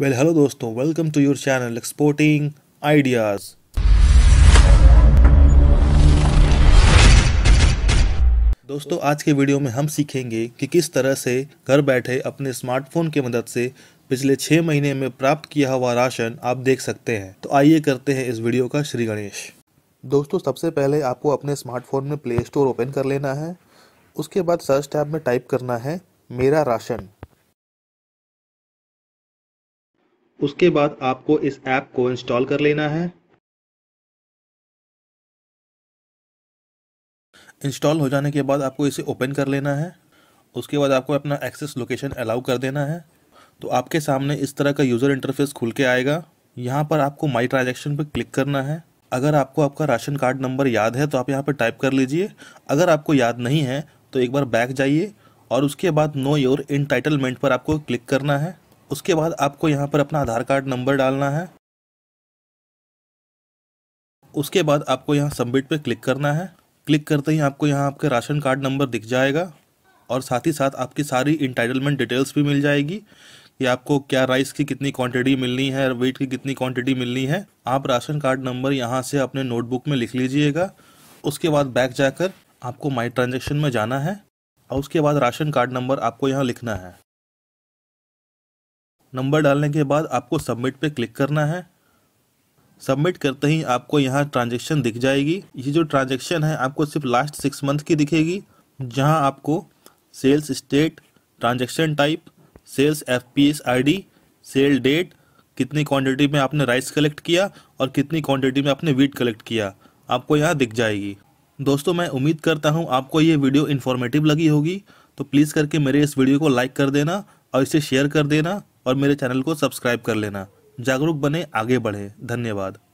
Well hello दोस्तों, welcome to your channel exporting ideas. दोस्तों आज के वीडियो में हम सीखेंगे कि किस तरह से घर बैठे अपने स्मार्टफोन की मदद से पिछले 6 महीने में प्राप्त किया हुआ राशन आप देख सकते हैं। तो आइए करते हैं इस वीडियो का श्री गणेश। दोस्तों सबसे पहले आपको अपने स्मार्टफोन में प्ले स्टोर ओपन कर लेना है। उसके बाद सर्च टैब में टाइप करना है मेरा राशन। उसके बाद आपको इस ऐप को इंस्टॉल कर लेना है। इंस्टॉल हो जाने के बाद आपको इसे ओपन कर लेना है। उसके बाद आपको अपना एक्सेस लोकेशन अलाउ कर देना है। तो आपके सामने इस तरह का यूज़र इंटरफेस खुल के आएगा। यहाँ पर आपको माई ट्रांजैक्शन पर क्लिक करना है। अगर आपको आपका राशन कार्ड नंबर याद है तो आप यहाँ पर टाइप कर लीजिए। अगर आपको याद नहीं है तो एक बार बैक जाइए और उसके बाद नो योर एंटाइटलमेंट पर आपको क्लिक करना है। उसके बाद आपको यहाँ पर अपना आधार कार्ड नंबर डालना है। उसके बाद आपको यहाँ सबमिट पे क्लिक करना है। क्लिक करते ही आपको यहाँ आपके राशन कार्ड नंबर दिख जाएगा और साथ ही साथ आपकी सारी इंटाइटलमेंट डिटेल्स भी मिल जाएगी कि आपको क्या राइस की कितनी क्वांटिटी मिलनी है, व्हीट की कितनी क्वांटिटी मिलनी है। आप राशन कार्ड नंबर यहाँ से अपने नोटबुक में लिख लीजिएगा। उसके बाद बैक जाकर आपको माई ट्रांजेक्शन में जाना है और उसके बाद राशन कार्ड नंबर आपको यहाँ लिखना है। नंबर डालने के बाद आपको सबमिट पे क्लिक करना है। सबमिट करते ही आपको यहाँ ट्रांजैक्शन दिख जाएगी। ये जो ट्रांजैक्शन है आपको सिर्फ लास्ट 6 मंथ की दिखेगी, जहाँ आपको sales state, transaction type, sales FPS ID, sale date, कितनी क्वांटिटी में आपने राइस कलेक्ट किया और कितनी क्वांटिटी में आपने व्हीट कलेक्ट किया, आपको यहाँ दिख जाएगी। दोस्तों मैं उम्मीद करता हूँ आपको ये वीडियो इन्फॉर्मेटिव लगी होगी। तो प्लीज़ करके मेरे इस वीडियो को लाइक कर देना और इसे शेयर कर देना और मेरे चैनल को सब्सक्राइब कर लेना। जागरूक बने, आगे बढ़े। धन्यवाद।